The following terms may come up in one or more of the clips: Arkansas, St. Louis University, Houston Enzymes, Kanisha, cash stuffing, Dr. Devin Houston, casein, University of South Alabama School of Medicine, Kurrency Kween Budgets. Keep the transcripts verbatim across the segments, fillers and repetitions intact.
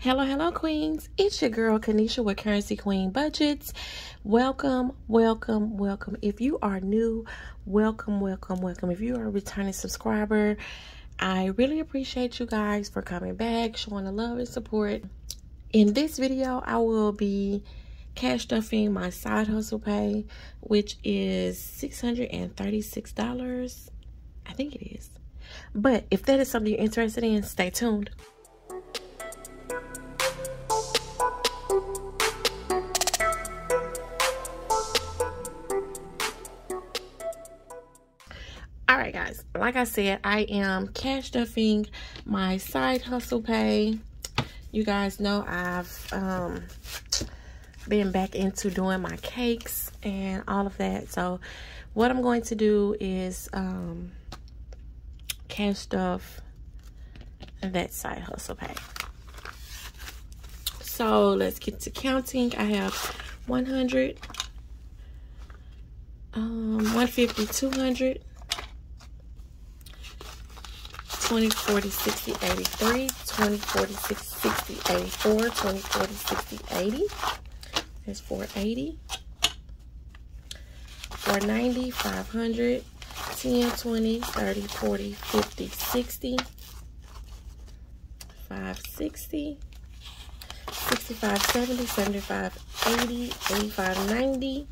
Hello, hello, Queens. It's your girl, Kanisha, with Kurrency Kween Budgets. Welcome, welcome, welcome. If you are new, welcome, welcome, welcome. If you are a returning subscriber, I really appreciate you guys for coming back, showing the love and support. In this video, I will be cash stuffing my side hustle pay, which is six hundred thirty-six dollars. I think it is. But if that is something you're interested in, stay tuned. Alright guys, like I said, I am cash stuffing my side hustle pay. You guys know I've um, been back into doing my cakes and all of that. So what I'm going to do is um, cash stuff that side hustle pay. So let's get to counting. I have one hundred, um, one fifty, two hundred. twenty, forty, sixty, eighty-three, twenty, forty, sixty, eighty-four, twenty, forty, sixty, eighty, that's four eighty, four ninety, five hundred, ten, twenty, thirty, forty, fifty, sixty, five sixty, sixty-five, seventy, seventy-five, eighty, eighty-five, ninety,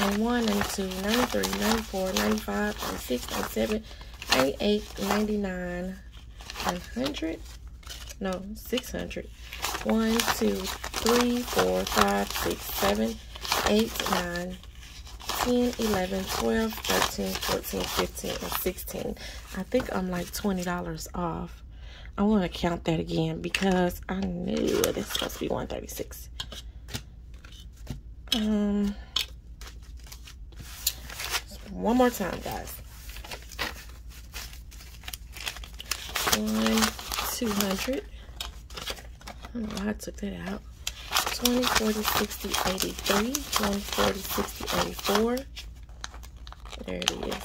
ninety-one, ninety-two, ninety-three, ninety-four, ninety-five, ninety-six, ninety-seven, ninety-eight, ninety-nine, one hundred, no, six hundred, one, two, three, four, five, six, seven, eight, nine, ten, eleven, twelve, thirteen, fourteen, fifteen, and sixteen. I think I'm like twenty dollars off. I want to count that again because I knew it's supposed to be one thirty-six. Um... One more time, guys. One, two hundred. I don't know why I took that out. Twenty, forty, sixty, eighty-three. Twenty, forty, sixty, eighty-four. There it is.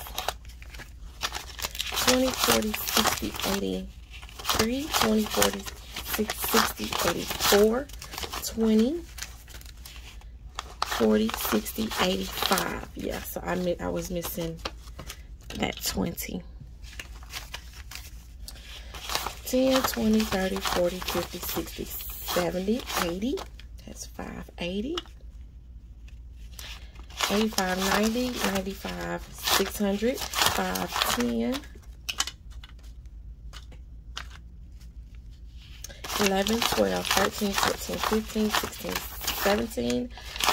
Twenty, forty, sixty, eighty-three. Twenty, forty, sixty, eighty-four. Twenty. forty, sixty, eighty-five. Yeah, so I meant I was missing that twenty. ten, twenty, thirty, forty, fifty, sixty, seventy, eighty. That's five eighty. eighty-five, ninety, ninety-five, six hundred, five ten. eleven, twelve, thirteen, fourteen, fifteen, sixteen, seventeen.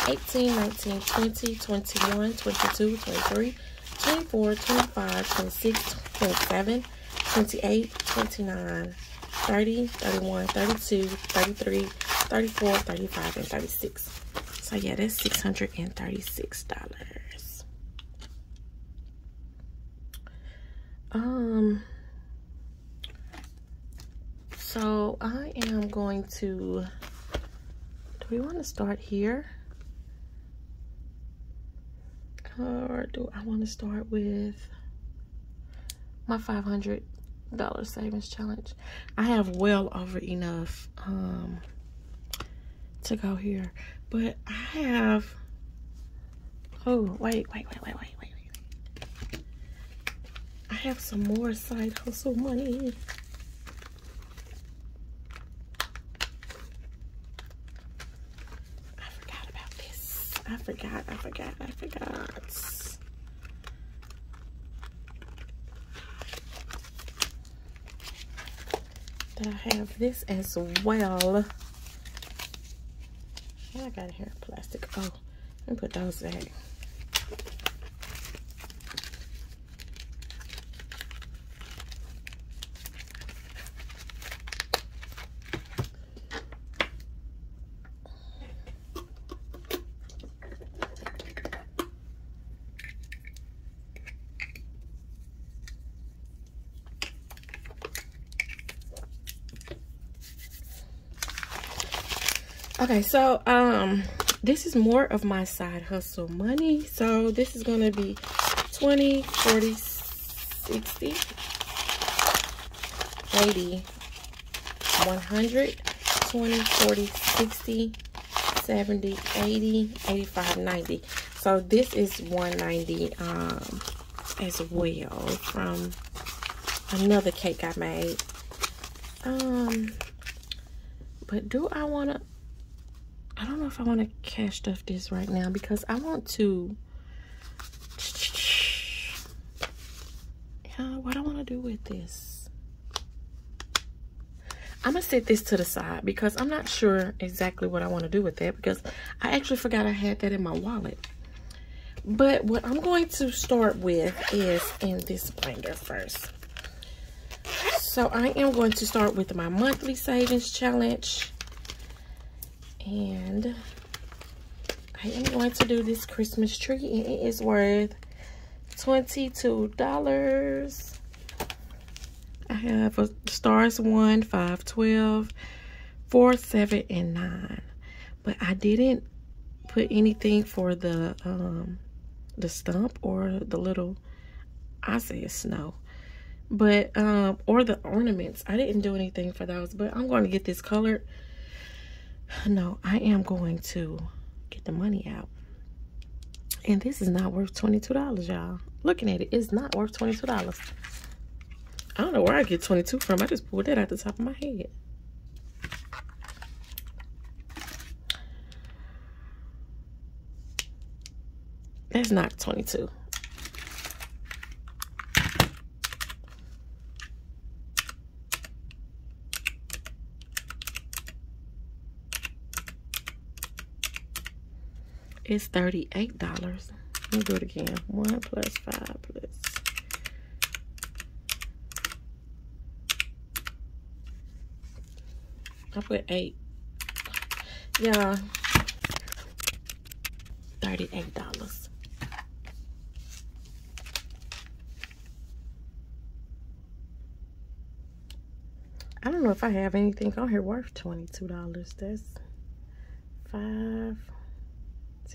eighteen, nineteen, twenty, twenty-one, twenty-two, twenty-three, twenty-four, twenty-five, twenty-six, twenty-seven, twenty-eight, twenty-nine, thirty, thirty-one, thirty-two, thirty-three, thirty-four, thirty-five, and thirty-six. So yeah, that's six hundred thirty-six dollars. Um, so I am going to, do we want to start here? Or do I want to start with my five hundred dollars savings challenge? I have well over enough um, to go here. But I have... Oh, wait, wait, wait, wait, wait, wait, wait. I have some more side hustle money. I forgot, I forgot, I forgot. That I have this as well. What I got here? Plastic. Oh, let me put those back. Okay, so um this is more of my side hustle money. So this is gonna be twenty, forty, sixty, eighty, one hundred, twenty, forty, sixty, seventy, eighty, eighty-five, ninety. So this is one ninety um, as well, from another cake I made. Um, but do I want to, I don't know if I want to cash stuff this right now, because I want to, uh, what I want to do with this. I'm going to set this to the side because I'm not sure exactly what I want to do with that, because I actually forgot I had that in my wallet. But what I'm going to start with is in this binder first. So I am going to start with my monthly savings challenge. And I am going to do this Christmas tree, and it is worth twenty-two dollars. I have a stars one, five, twelve, four, seven, and nine. But I didn't put anything for the um the stump or the little, I say it's snow. But um or the ornaments. I didn't do anything for those, but I'm going to get this colored. No, I am going to get the money out. And this is not worth twenty-two dollars, y'all. Looking at it, it's not worth twenty-two dollars. I don't know where I get twenty-two from. I just pulled that out the top of my head. That's not twenty-two. It's thirty-eight dollars. Let me do it again. one plus five plus. I put eight. Yeah. thirty-eight dollars. I don't know if I have anything on here worth twenty-two dollars. That's five,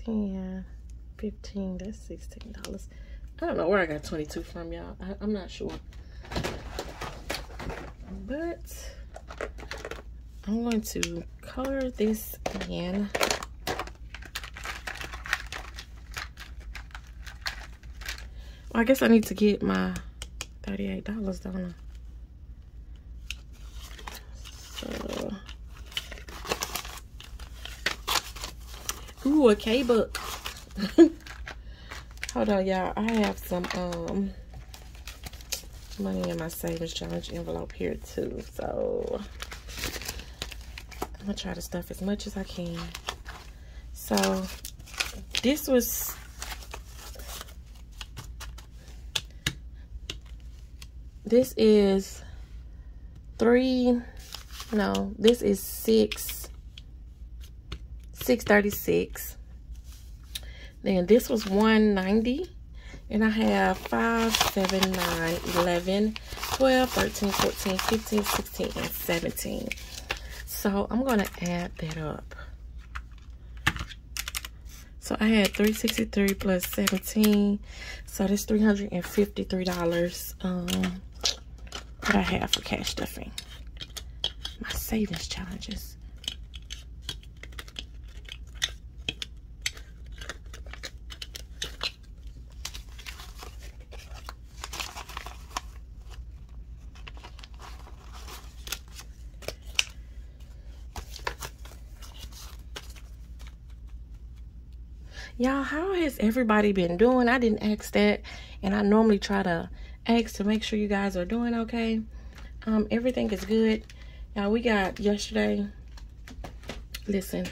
ten, fifteen, that's sixteen dollars. I don't know where I got twenty-two from, y'all. I'm not sure. But I'm going to color this in. Well, I guess I need to get my thirty-eight dollars, don't I? So, ooh, a K-book. Hold on, y'all. I have some um money in my savings challenge envelope here too. So I'm gonna try to stuff as much as I can. So this was this is three. No, this is six, six thirty-six. Then this was one ninety, and I have five, seven, nine, eleven, twelve, thirteen, fourteen, fifteen, sixteen, and seventeen. So I'm gonna add that up. So I had three sixty-three plus seventeen, so that's three hundred and fifty-three dollars. Um, that I have for cash stuffing. My savings challenges. Y'all, how has everybody been doing? I didn't ask that, and I normally try to ask to make sure you guys are doing okay. Um, everything is good. Now we got yesterday, listen,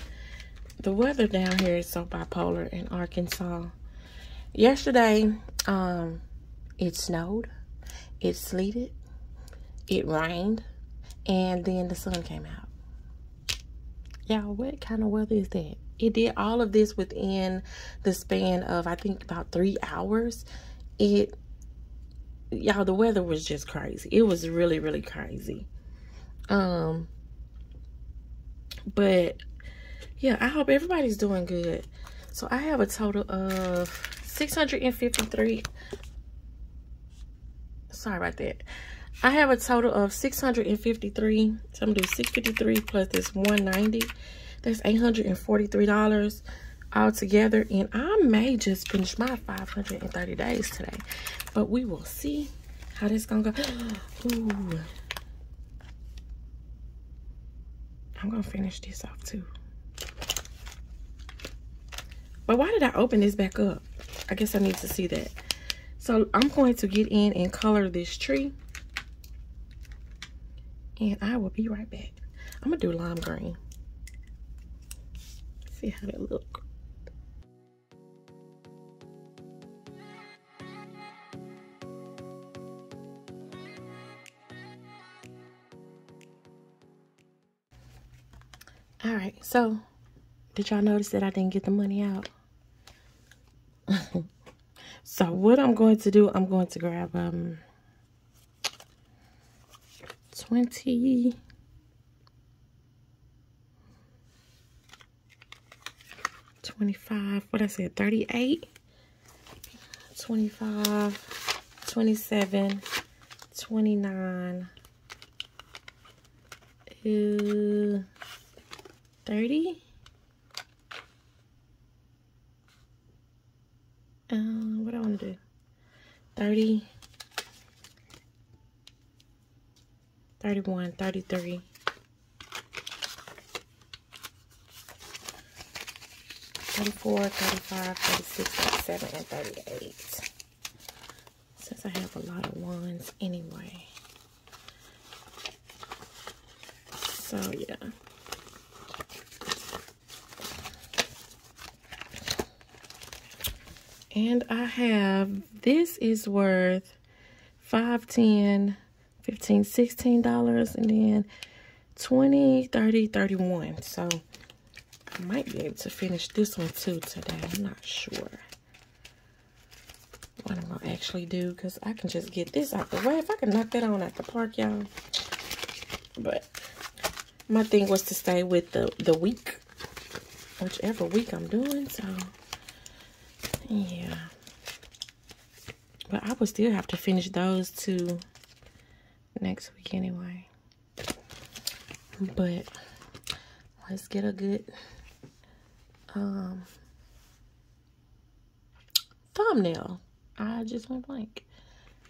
the weather down here is so bipolar in Arkansas. Yesterday, um, it snowed, it sleeted, it rained, and then the sun came out. Y'all, what kind of weather is that? It did all of this within the span of, I think, about three hours. It, y'all, the weather was just crazy. It was really, really crazy. Um, but yeah, I hope everybody's doing good. So I have a total of six hundred and fifty-three. Sorry about that. I have a total of six hundred fifty-three. So I'm going to do six fifty-three plus this one ninety. That's eight hundred forty-three dollars altogether. And I may just finish my five hundred thirty days today. But we will see how this going to go. Ooh. I'm going to finish this off too. But why did I open this back up? I guess I need to see that. So I'm going to get in and color this tree. And I will be right back. I'm going to do lime green. See how that looks. All right, so did y'all notice that I didn't get the money out? So what I'm going to do, I'm going to grab um twenty. twenty-five, what I said, thirty-eight, twenty-five, twenty-seven, twenty-nine, uh, thirty, um, what do I want to do, thirty, thirty-one, thirty-three, thirty-four, thirty-five, thirty-six, thirty-seven, and thirty-eight. Since I have a lot of ones anyway. So, yeah. And I have, this is worth five, ten, fifteen, sixteen dollars, and then twenty, thirty, thirty-one. So, I might be able to finish this one too today. I'm not sure what I'm gonna actually do, because I can just get this out the way. If I can knock that on at the park, y'all. But my thing was to stay with the, the week, whichever week I'm doing. So, yeah. But I would still have to finish those two next week anyway. But let's get a good... Um, thumbnail. I just went blank.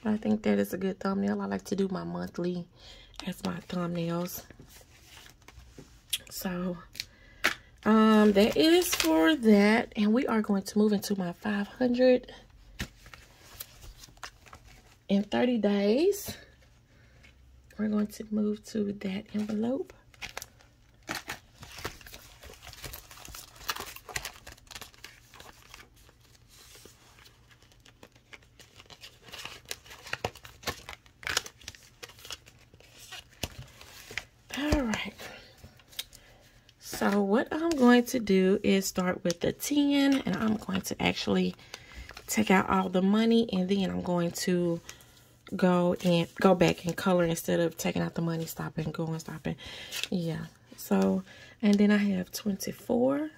But I think that is a good thumbnail. I like to do my monthly as my thumbnails. So, um, that is for that. And we are going to move into my five hundred in thirty days. We're going to move to that envelope. So what I'm going to do is start with the ten, and I'm going to actually take out all the money, and then I'm going to go and go back and color instead of taking out the money, stopping, going, stopping. Yeah. So, and then I have twenty-four,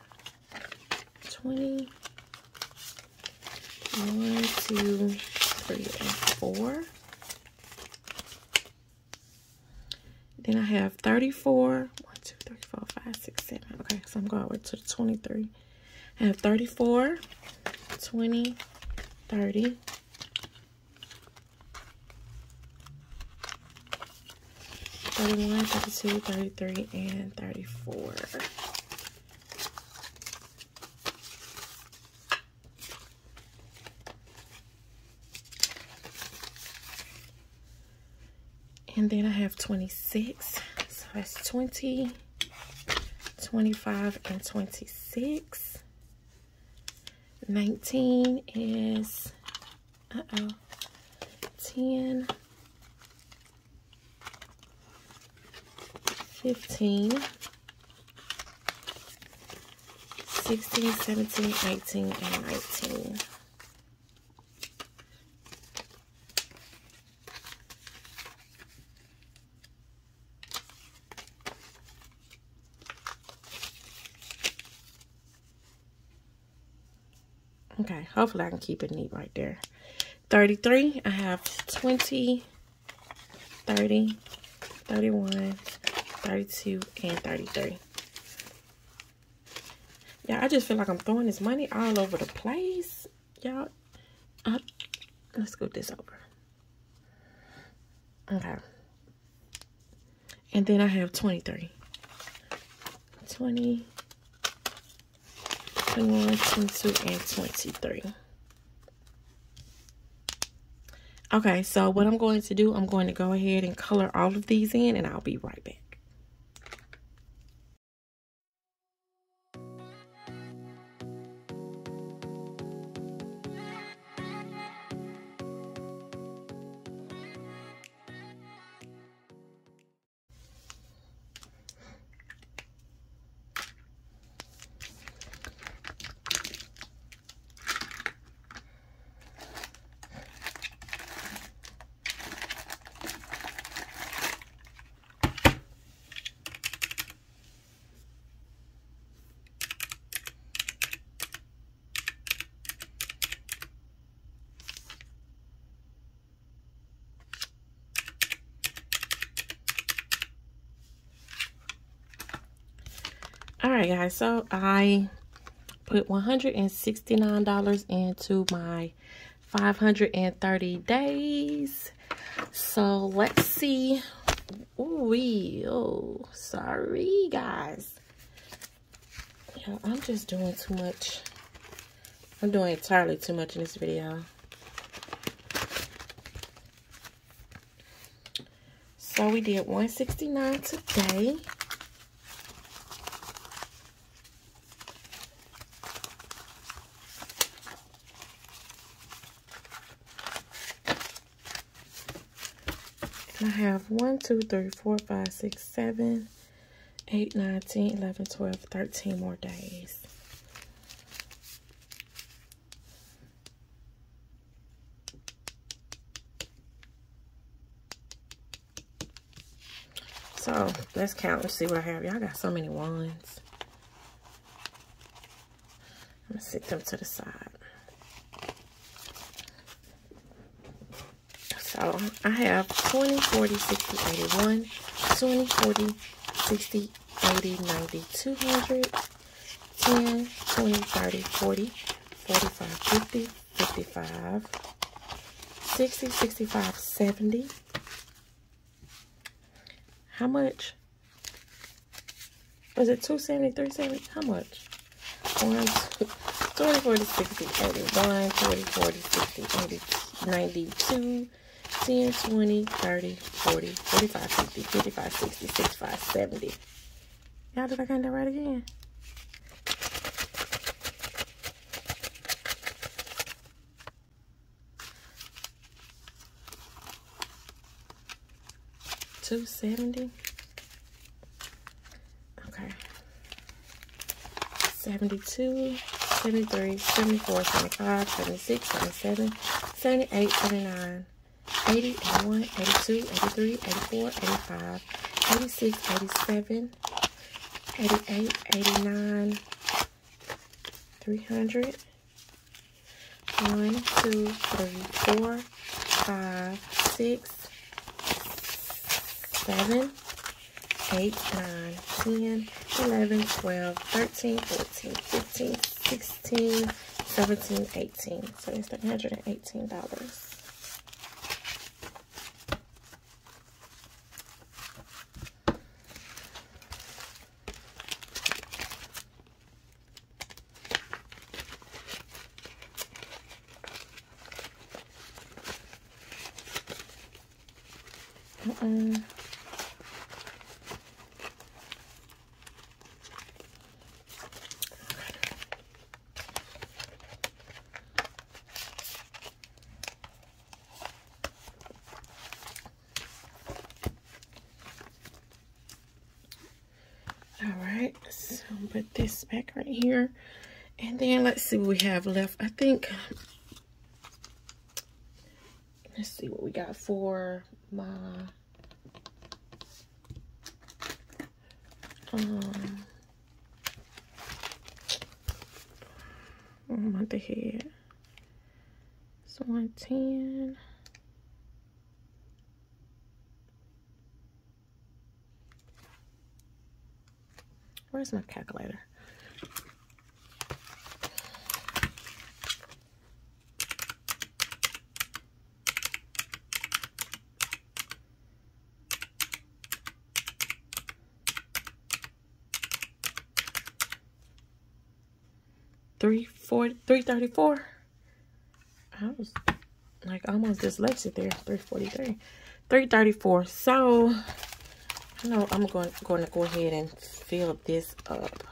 twenty, one, two, three, and four. Then I have thirty-four. Four, five, six, seven. Okay, so I'm going to twenty-three. I have thirty-four, twenty, thirty, thirty-one, thirty-two, thirty-three, and thirty-four. And then I have twenty-six. So that's twenty. twenty-five and twenty-six. nineteen is uh-oh. ten. fifteen. sixteen, seventeen, eighteen, and nineteen. Okay, hopefully I can keep it neat right there. thirty-three, I have twenty, thirty, thirty-one, thirty-two, and thirty-three. Y'all, I just feel like I'm throwing this money all over the place. Y'all, uh, let's scoot this over. Okay. And then I have twenty-three. twenty, twenty-one, twenty-two, and twenty-three. Okay, so what I'm going to do, I'm going to go ahead and color all of these in, and I'll be right back. Alright guys, so I put one hundred sixty-nine dollars into my five hundred thirty days. So let's see. Ooh, oh, sorry guys. Yo, I'm just doing too much. I'm doing entirely too much in this video. So we did one hundred sixty-nine dollars today. I have one, two, three, four, five, six, seven, eight, nine, ten, eleven, twelve, thirteen more days. So let's count and see what I have. Y'all got so many ones. I'm going to sit them to the side. So I have twenty, forty, sixty, eighty, one, twenty, forty, sixty, eighty, ninety, two hundred, ten, twenty, thirty, forty, forty-five, fifty, fifty-five, sixty, sixty-five, seventy. How much? Was it two seventy, three seventy? How much? one, twenty, forty, sixty, eighty, one, twenty, forty, sixty, eighty, ninety-two, ten, twenty, thirty, forty, forty-five, fifty, fifty-five, sixty, sixty-five, seventy. Y'all, did I get that right again? two seventy. Okay. seventy-two, seventy-three, seventy-four, seventy-five, seventy-six, seventy-seven, seventy-eight, seventy-nine, eighty, eighty-one, eighty-two, eighty-three, eighty-four, eighty-five, eighty-six, eighty-seven, eighty-nine, three hundred, one, two, three, four, five, six, seven, eight, nine, ten, eleven, twelve, thirteen, fourteen, fifteen, sixteen, seventeen, eighteen. Mm-mm. Put this back right here, and then let's see what we have left. I think let's see what we got for my um one month ahead. So one ten, Where's my calculator? three forty, three thirty-four. I was like almost dyslexic there. three forty-three. three thirty-four. So I know I'm going, going to go ahead and fill this up.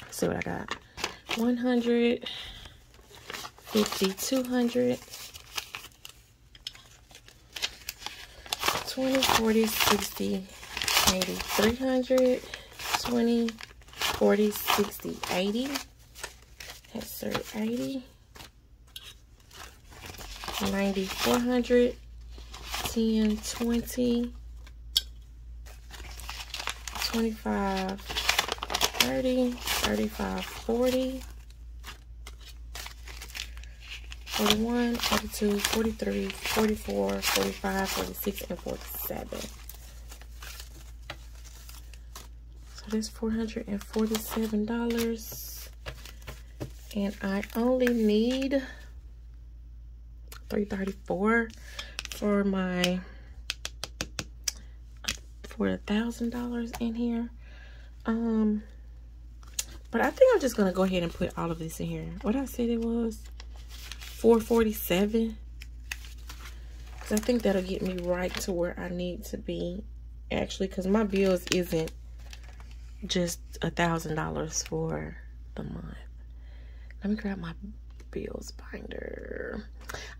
Let's see what I got. one hundred, fifty, two hundred, twenty, forty, sixty, eighty, three hundred, twenty, forty, sixty, eighty. That's eighty. ninety, four hundred, ten, twenty, twenty-five, thirty, thirty-five, forty, forty-one, forty-two, forty-three, forty-four, forty-five, forty-six, and forty-seven. So that's four hundred forty-seven dollars, and I only need three hundred thirty-four dollars for my for a thousand dollars in here. Um, but I think I'm just gonna go ahead and put all of this in here. What I said it was four forty-seven, because I think that'll get me right to where I need to be actually, because my bills isn't just a thousand dollars for the month. Let me grab my bills binder.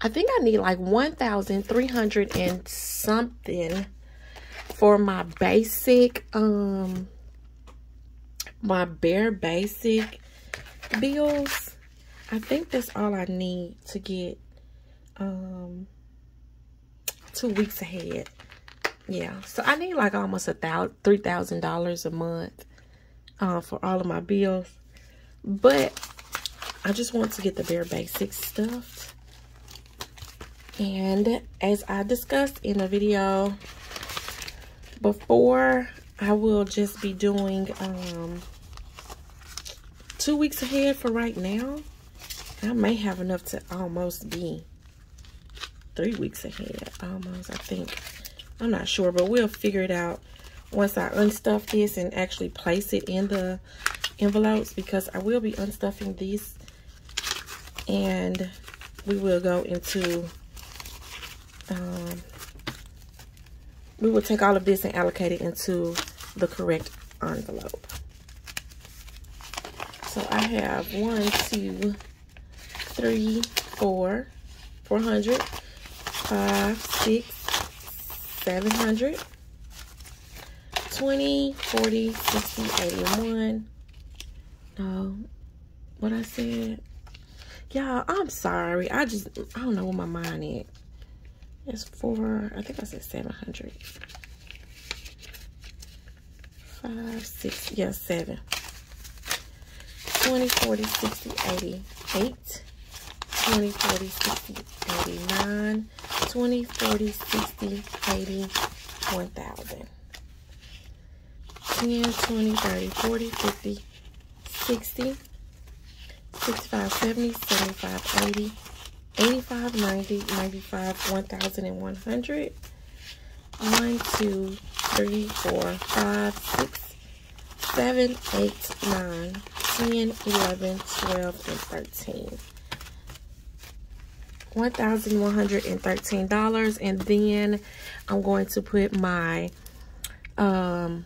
I think I need like one thousand three hundred and something for my basic, um, my bare basic bills. I think that's all I need to get, um, two weeks ahead. Yeah. So I need like almost a thousand, three thousand dollars a month, uh, for all of my bills, but I just want to get the bare basic stuff. And as I discussed in a video before, I will just be doing um, two weeks ahead for right now. I may have enough to almost be three weeks ahead, almost, I think. I'm not sure, but we'll figure it out once I unstuff this and actually place it in the envelopes, because I will be unstuffing these and we will go into... Um, we will take all of this and allocate it into the correct envelope. So I have one, two, three, four, four hundred, five, six, seven hundred, twenty, forty, sixty, eighty-one. No, what I said, y'all. I'm sorry. I just I don't know where my mind is. It's for, I think I said seven hundred. Five, six, yeah, seven. twenty, forty, sixty, eighty-eight. twenty, forty, sixty, eighty-nine. twenty, forty, sixty, eighty, one thousand. ten, twenty, thirty, forty, fifty, sixty. sixty-five, seventy, seventy-five, eighty. eighty-five, ninety, ninety-five, one thousand, and one hundred. one, two, three, four, five, six, seven, eight, nine, ten, eleven, twelve, and thirteen. one thousand one hundred thirteen dollars. And then I'm going to put my, um,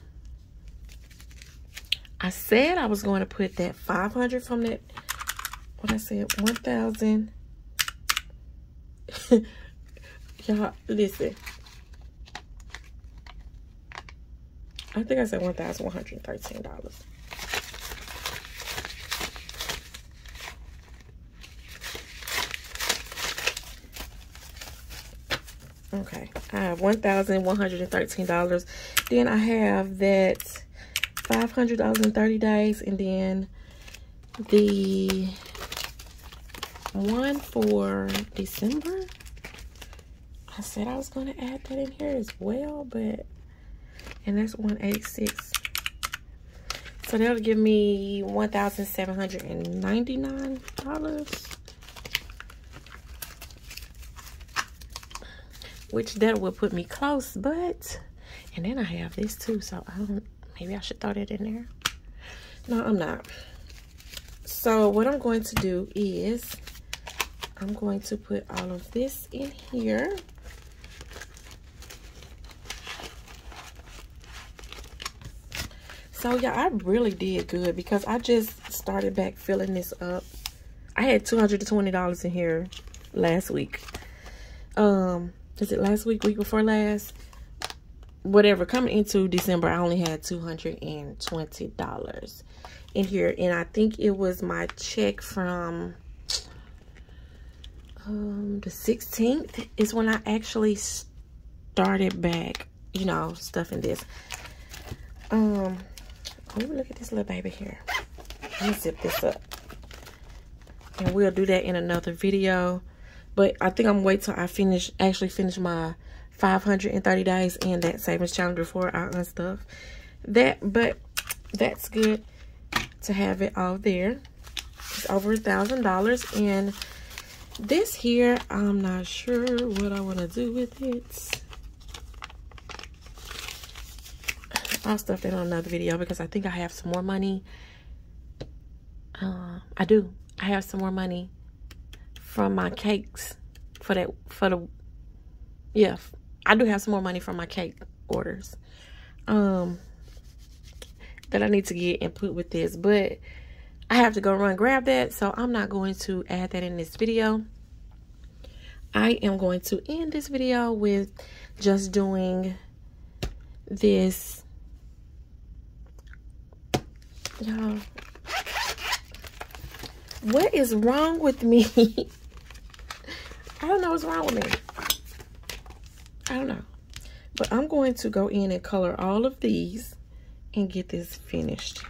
I said I was going to put that five hundred from that, what I said, one thousand. Y'all listen, I think I said one thousand one hundred thirteen dollars. Okay, I have one thousand one hundred thirteen dollars. Then I have that five hundred dollars in thirty days, and then the one for December. I said I was going to add that in here as well, but, and that's one eighty-six. So that'll give me one thousand seven hundred ninety-nine dollars. Which that will put me close, but, and then I have this too, so I don't, maybe I should throw that in there. No, I'm not. So what I'm going to do is, I'm going to put all of this in here. So yeah, I really did good because I just started back filling this up. I had two hundred twenty dollars in here last week. Um, is it last week, week before last? Whatever, coming into December, I only had two hundred twenty dollars in here. And I think it was my check from um, the sixteenth is when I actually started back, you know, stuffing this. Um, oh, look at this little baby here. Let me zip this up. And we'll do that in another video. But I think I'm wait till I finish, actually finish my five hundred thirty days in that savings challenge before I unstuff that. But that's good to have it all there. It's over a thousand dollars, and this here, I'm not sure what I want to do with it. I'll stuff that on another video because I think I have some more money. Uh, I do. I have some more money from my cakes for that for the. Yeah, I do have some more money from my cake orders um, that I need to get and put with this. But I have to go run grab that, so I'm not going to add that in this video. I am going to end this video with just doing this. Y'all, what is wrong with me? I don't know what's wrong with me. I don't know, but I'm going to go in and color all of these and get this finished.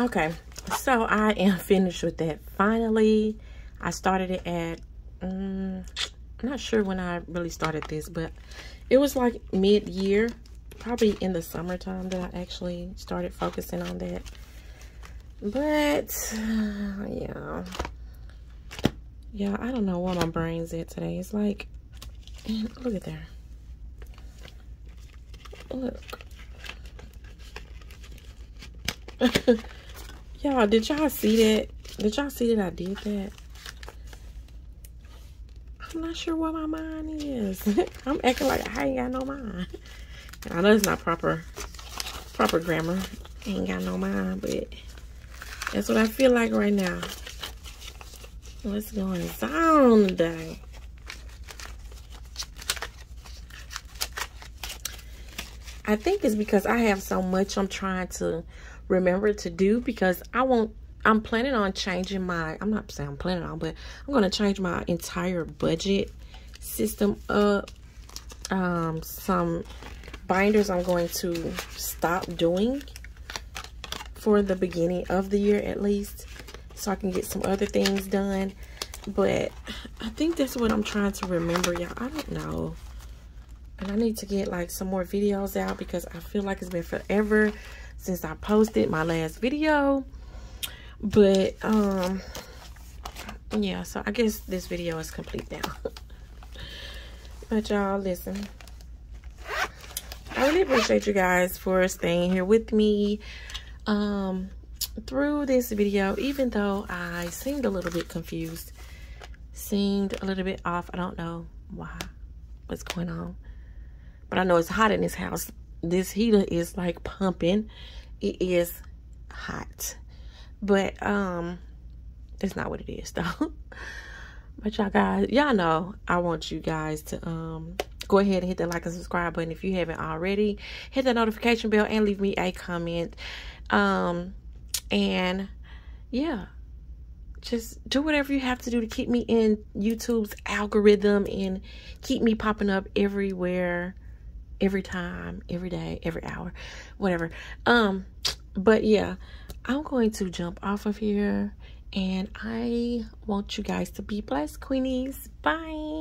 Okay, so I am finished with that finally. I started it at Um, I'm not sure when I really started this, but it was like mid-year, probably in the summertime that I actually started focusing on that. But uh, yeah, yeah, I don't know where my brain's at today. It's like, look at there. Look, y'all. Did y'all see that? Did y'all see that I did that? I'm not sure what my mind is. I'm acting like I ain't got no mind. I know it's not proper proper grammar. I ain't got no mind, but that's what I feel like right now. What's going on today? I think it's because I have so much I'm trying to remember to do because I won't I'm planning on changing my, I'm not saying I'm planning on, but I'm going to change my entire budget system up. Um, some binders I'm going to stop doing for the beginning of the year at least, so I can get some other things done. But I think that's what I'm trying to remember, y'all. I don't know. And I need to get like some more videos out because I feel like it's been forever since I posted my last video. But, um, yeah, so I guess this video is complete now. But y'all, listen. I really appreciate you guys for staying here with me um, through this video, even though I seemed a little bit confused. Seemed a little bit off. I don't know why, what's going on. But I know it's hot in this house. This heater is, like, pumping. It is hot. But, um, it's not what it is, though. But y'all guys, y'all know I want you guys to, um, go ahead and hit that like and subscribe button if you haven't already. Hit that notification bell and leave me a comment. Um, and, yeah. just do whatever you have to do to keep me in YouTube's algorithm and keep me popping up everywhere, every time, every day, every hour, whatever. Um, but yeah, I'm going to jump off of here, and I want you guys to be blessed, Queenies. Bye.